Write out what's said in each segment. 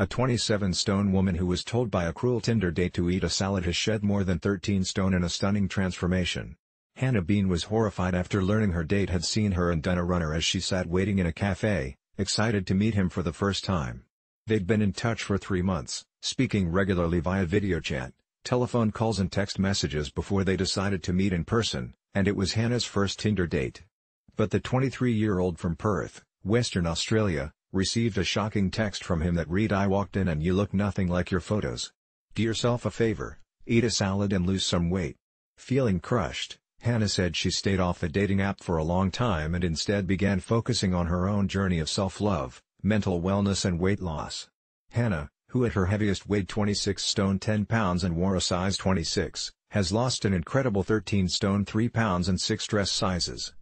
A 27-stone woman who was told by a cruel Tinder date to eat a salad has shed more than 13 stone in a stunning transformation. Hannah Bean was horrified after learning her date had seen her and done a runner as she sat waiting in a cafe, excited to meet him for the first time. They'd been in touch for 3 months, speaking regularly via video chat, telephone calls and text messages before they decided to meet in person, and it was Hannah's first Tinder date. But the 23-year-old from Perth, Western Australia, received a shocking text from him that read, "I walked in and you look nothing like your photos. Do yourself a favor, eat a salad and lose some weight." Feeling crushed, Hannah said she stayed off the dating app for a long time and instead began focusing on her own journey of self-love, mental wellness and weight loss. Hannah, who at her heaviest weighed 26 stone 10 pounds and wore a size 26, has lost an incredible 13 stone 3 pounds in 6 dress sizes.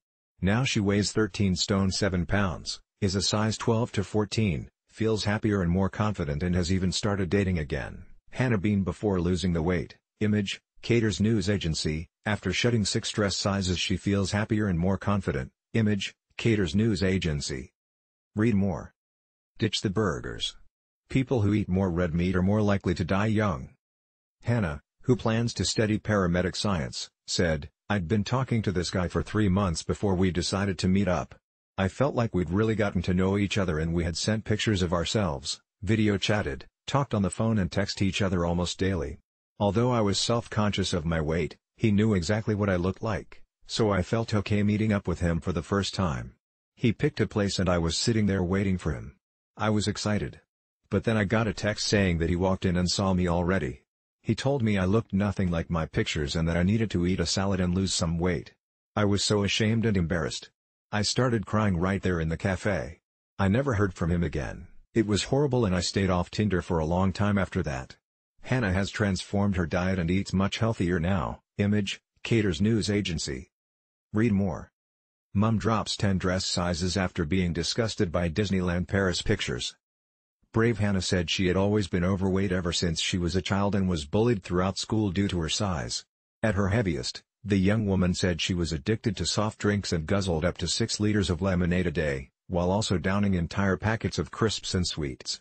Now she weighs 13 stone 7 pounds. Is a size 12 to 14, feels happier and more confident and has even started dating again. Hannah Bean before losing the weight, Image, Caters News Agency, after shedding 6 dress sizes she feels happier and more confident, Image, Caters News Agency. Read more. Ditch the burgers. People who eat more red meat are more likely to die young. Hannah, who plans to study paramedic science, said, "I'd been talking to this guy for 3 months before we decided to meet up. I felt like we'd really gotten to know each other and we had sent pictures of ourselves, video chatted, talked on the phone and texted each other almost daily. Although I was self-conscious of my weight, he knew exactly what I looked like, so I felt okay meeting up with him for the first time. He picked a place and I was sitting there waiting for him. I was excited. But then I got a text saying that he walked in and saw me already. He told me I looked nothing like my pictures and that I needed to eat a salad and lose some weight. I was so ashamed and embarrassed. I started crying right there in the cafe. I never heard from him again. It was horrible and I stayed off Tinder for a long time after that." Hannah has transformed her diet and eats much healthier now, Image, Caters News Agency. Read more. Mum drops 10 dress sizes after being disgusted by Disneyland Paris pictures. Brave Hannah said she had always been overweight ever since she was a child and was bullied throughout school due to her size. At her heaviest, the young woman said she was addicted to soft drinks and guzzled up to 6 liters of lemonade a day, while also downing entire packets of crisps and sweets.